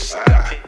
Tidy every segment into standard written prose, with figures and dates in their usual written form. stop it.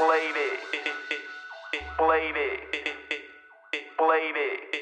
Blade it.